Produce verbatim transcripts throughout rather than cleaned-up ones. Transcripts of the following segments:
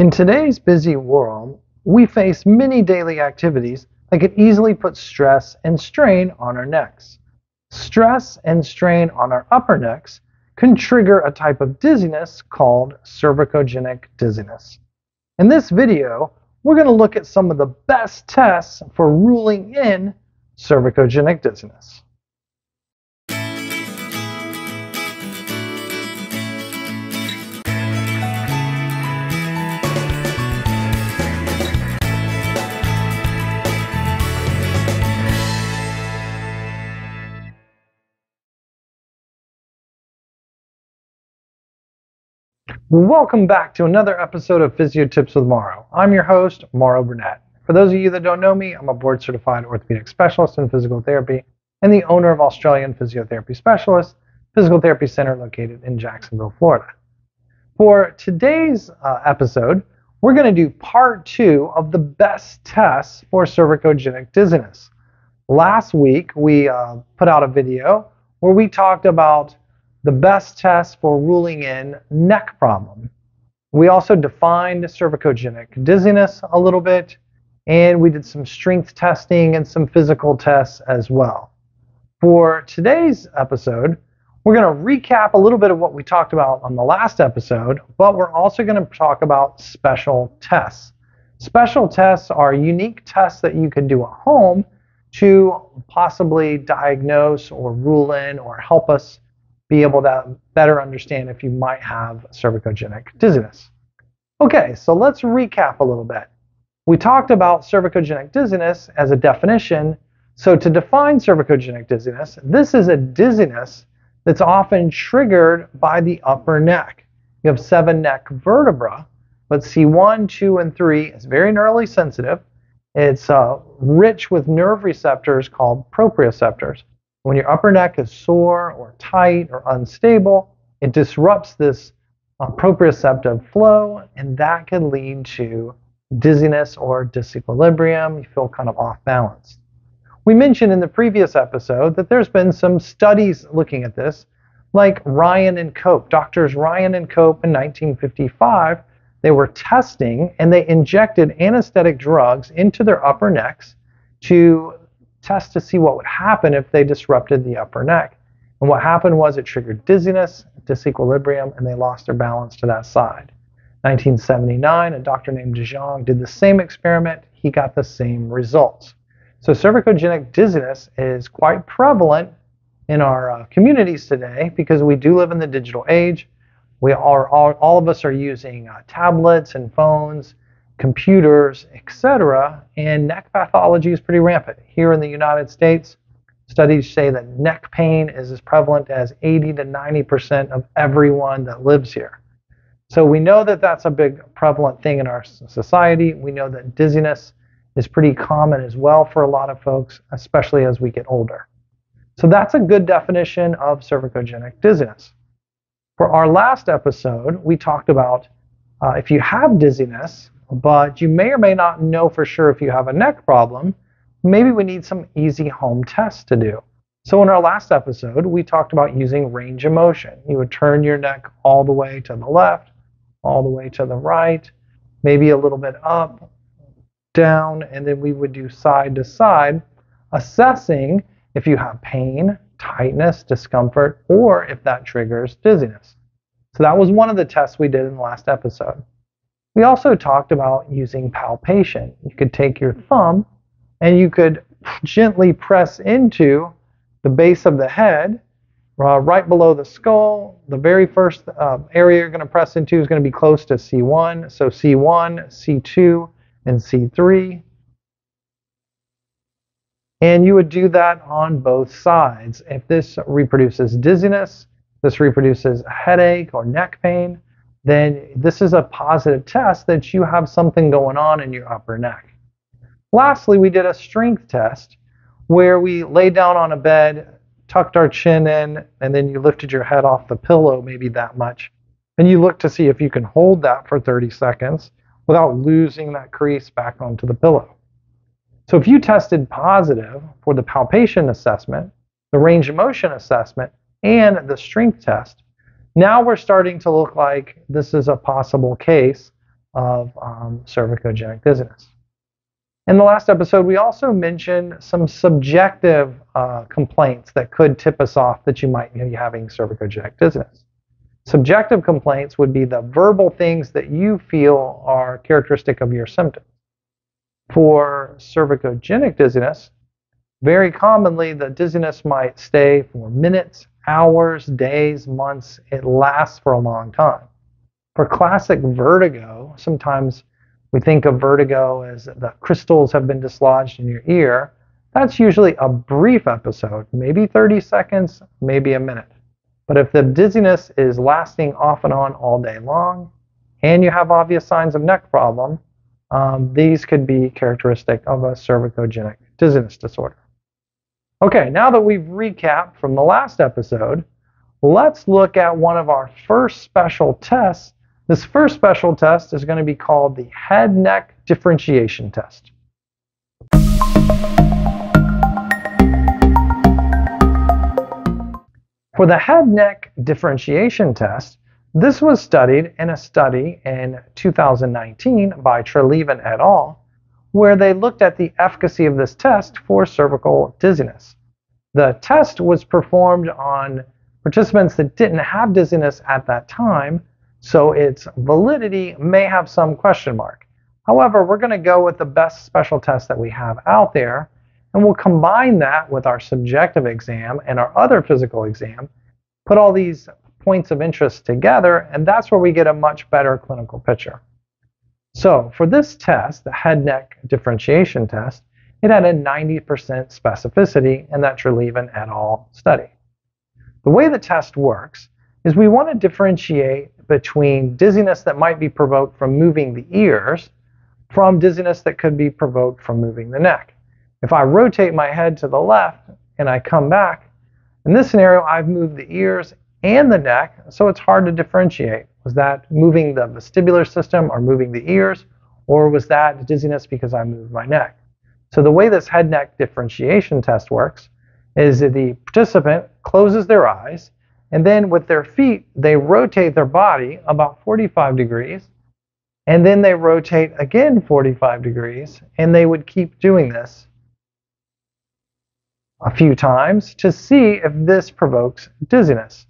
In today's busy world, we face many daily activities that could easily put stress and strain on our necks. Stress and strain on our upper necks can trigger a type of dizziness called cervicogenic dizziness. In this video, we're going to look at some of the best tests for ruling in cervicogenic dizziness. Welcome back to another episode of Physio Tips with Marrow. I'm your host, Marrow Burnett. For those of you that don't know me, I'm a board-certified orthopedic specialist in physical therapy and the owner of Australian Physiotherapy Specialist, physical therapy center located in Jacksonville, Florida. For today's uh, episode, we're going to do part two of the best tests for cervicogenic dizziness. Last week, we uh, put out a video where we talked about the best test for ruling in neck problem. We also defined cervicogenic dizziness a little bit, and we did some strength testing and some physical tests as well. For today's episode, we're going to recap a little bit of what we talked about on the last episode, but we're also going to talk about special tests. Special tests are unique tests that you can do at home to possibly diagnose or rule in or help us be able to better understand if you might have cervicogenic dizziness. Okay, so let's recap a little bit. We talked about cervicogenic dizziness as a definition. So to define cervicogenic dizziness, this is a dizziness that's often triggered by the upper neck. You have seven neck vertebrae, but C one, two, and three is very neurally sensitive. It's uh, rich with nerve receptors called proprioceptors. When your upper neck is sore or tight or unstable, it disrupts this uh, proprioceptive flow, and that can lead to dizziness or disequilibrium. You feel kind of off balance. We mentioned in the previous episode that there's been some studies looking at this, like Ryan and Cope. Doctors Ryan and Cope in nineteen fifty-five, they were testing and they injected anesthetic drugs into their upper necks to test to see what would happen if they disrupted the upper neck. And what happened was it triggered dizziness, disequilibrium, and they lost their balance to that side. nineteen seventy-nine, a doctor named De Jong did the same experiment. He got the same results. So cervicogenic dizziness is quite prevalent in our uh, communities today because we do live in the digital age. We are all, all of us are using uh, tablets and phones, computers, et cetera, and neck pathology is pretty rampant. Here in the United States, studies say that neck pain is as prevalent as eighty to ninety percent of everyone that lives here. So we know that that's a big prevalent thing in our society. We know that dizziness is pretty common as well for a lot of folks, especially as we get older. So that's a good definition of cervicogenic dizziness. For our last episode, we talked about uh, if you have dizziness, but you may or may not know for sure if you have a neck problem, maybe we need some easy home tests to do. So in our last episode, we talked about using range of motion. You would turn your neck all the way to the left, all the way to the right, maybe a little bit up, down, and then we would do side to side, assessing if you have pain, tightness, discomfort, or if that triggers dizziness. So that was one of the tests we did in the last episode. We also talked about using palpation. You could take your thumb and you could gently press into the base of the head, uh, right below the skull. The very first uh, area you're going to press into is going to be close to C one. So C one, C two, and C three. And you would do that on both sides. If this reproduces dizziness, this reproduces a headache or neck pain, then this is a positive test that you have something going on in your upper neck. Lastly, we did a strength test where we lay down on a bed, tucked our chin in, and then you lifted your head off the pillow maybe that much. And you look to see if you can hold that for thirty seconds without losing that crease back onto the pillow. So if you tested positive for the palpation assessment, the range of motion assessment, and the strength test, now we're starting to look like this is a possible case of um, cervicogenic dizziness. In the last episode, we also mentioned some subjective uh, complaints that could tip us off that you might be having cervicogenic dizziness. Subjective complaints would be the verbal things that you feel are characteristic of your symptoms. For cervicogenic dizziness, very commonly the dizziness might stay for minutes, hours, days, months. It lasts for a long time. For classic vertigo, sometimes we think of vertigo as the crystals have been dislodged in your ear. That's usually a brief episode, maybe thirty seconds, maybe a minute. But if the dizziness is lasting off and on all day long, and you have obvious signs of neck problem, um, these could be characteristic of a cervicogenic dizziness disorder. Okay, now that we've recapped from the last episode, let's look at one of our first special tests. This first special test is going to be called the Head-Neck Differentiation Test. For the Head-Neck Differentiation Test, this was studied in a study in two thousand nineteen by Treleaven et al., where they looked at the efficacy of this test for cervical dizziness. The test was performed on participants that didn't have dizziness at that time, so its validity may have some question mark. However, we're going to go with the best special test that we have out there, and we'll combine that with our subjective exam and our other physical exam, put all these points of interest together, and that's where we get a much better clinical picture. So for this test, the Head-Neck Differentiation Test, it had a ninety percent specificity in that Treleaven et al. study. The way the test works is we want to differentiate between dizziness that might be provoked from moving the ears from dizziness that could be provoked from moving the neck. If I rotate my head to the left and I come back, in this scenario I've moved the ears and the neck, so it's hard to differentiate. Was that moving the vestibular system or moving the ears, or was that dizziness because I moved my neck? So the way this Head-Neck Differentiation Test works is that the participant closes their eyes, and then with their feet, they rotate their body about forty-five degrees, and then they rotate again forty-five degrees, and they would keep doing this a few times to see if this provokes dizziness.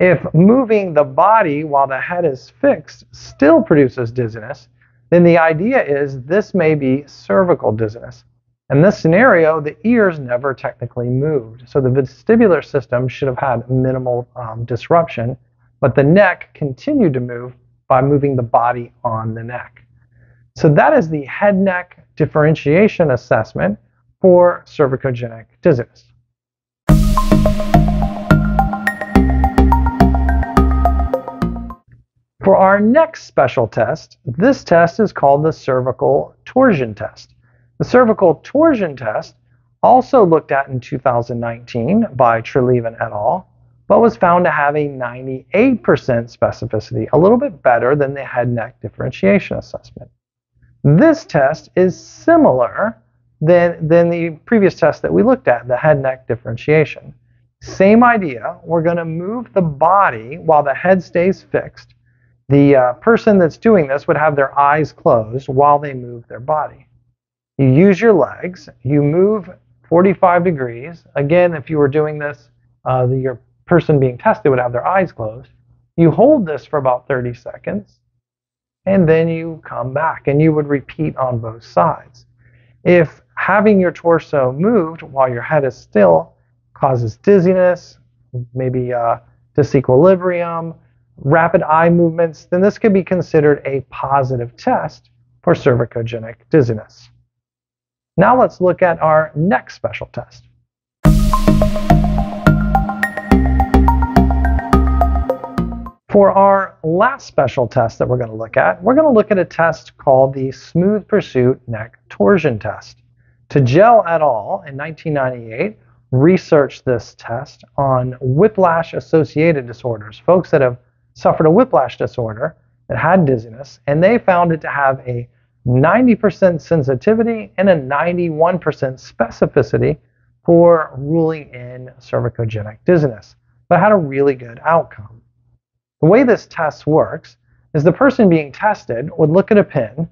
If moving the body while the head is fixed still produces dizziness, then the idea is this may be cervical dizziness. In this scenario, the ears never technically moved, so the vestibular system should have had minimal um, disruption, but the neck continued to move by moving the body on the neck. So that is the Head-Neck Differentiation Assessment for cervicogenic dizziness. For our next special test, this test is called the cervical torsion test. The cervical torsion test, also looked at in two thousand nineteen by Treleaven et al., but was found to have a ninety-eight percent specificity, a little bit better than the Head-Neck Differentiation Assessment. This test is similar than, than the previous test that we looked at, the Head-Neck Differentiation. Same idea, we're going to move the body while the head stays fixed. The uh, person that's doing this would have their eyes closed while they move their body. You use your legs, you move forty-five degrees. Again, if you were doing this, uh, the, your person being tested would have their eyes closed. You hold this for about thirty seconds, and then you come back, and you would repeat on both sides. If having your torso moved while your head is still causes dizziness, maybe uh, disequilibrium, rapid eye movements, then this could be considered a positive test for cervicogenic dizziness. Now let's look at our next special test. For our last special test that we're going to look at, we're going to look at a test called the Smooth Pursuit Neck Torsion Test. Tegel et al. In nineteen ninety-eight researched this test on whiplash-associated disorders, folks that have suffered a whiplash disorder that had dizziness, and they found it to have a ninety percent sensitivity and a ninety-one percent specificity for ruling in cervicogenic dizziness, but had a really good outcome. The way this test works is the person being tested would look at a pin,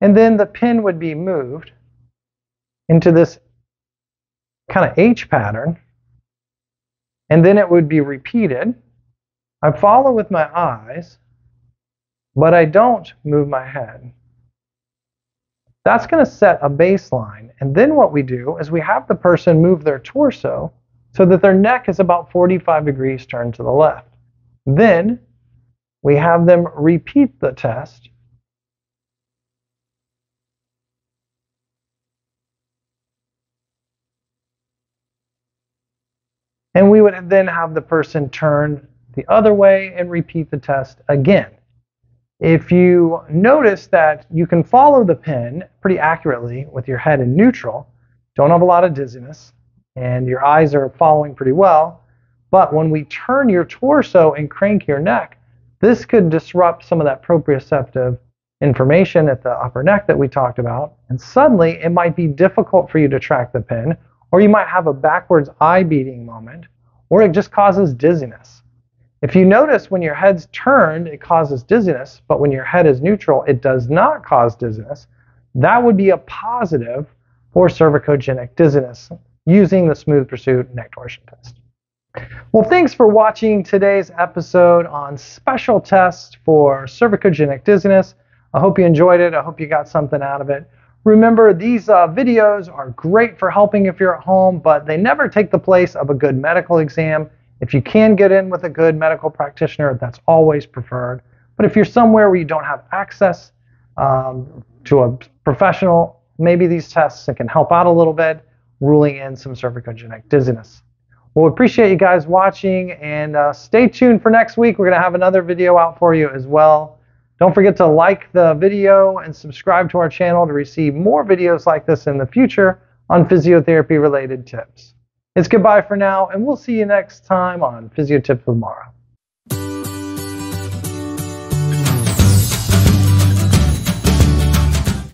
and then the pin would be moved into this kind of H pattern, and then it would be repeated. I follow with my eyes, but I don't move my head. That's going to set a baseline, and then what we do is we have the person move their torso so that their neck is about forty-five degrees turned to the left. Then we have them repeat the test and we would then have the person turn the other way and repeat the test again. If you notice that you can follow the pin pretty accurately with your head in neutral, don't have a lot of dizziness, and your eyes are following pretty well, but when we turn your torso and crank your neck, this could disrupt some of that proprioceptive information at the upper neck that we talked about, and suddenly it might be difficult for you to track the pin, or you might have a backwards eye beating moment, or it just causes dizziness. If you notice when your head's turned, it causes dizziness, but when your head is neutral, it does not cause dizziness. That would be a positive for cervicogenic dizziness using the Smooth Pursuit Neck Torsion Test. Well, thanks for watching today's episode on special tests for cervicogenic dizziness. I hope you enjoyed it. I hope you got something out of it. Remember, these uh, videos are great for helping if you're at home, but they never take the place of a good medical exam. If you can get in with a good medical practitioner, that's always preferred. But if you're somewhere where you don't have access um, to a professional, maybe these tests can help out a little bit, ruling in some cervicogenic dizziness. Well, we appreciate you guys watching, and uh, stay tuned for next week. We're going to have another video out for you as well. Don't forget to like the video and subscribe to our channel to receive more videos like this in the future on physiotherapy-related tips. It's goodbye for now, and we'll see you next time on Physio Tips with Marrow.